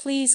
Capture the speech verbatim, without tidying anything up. Please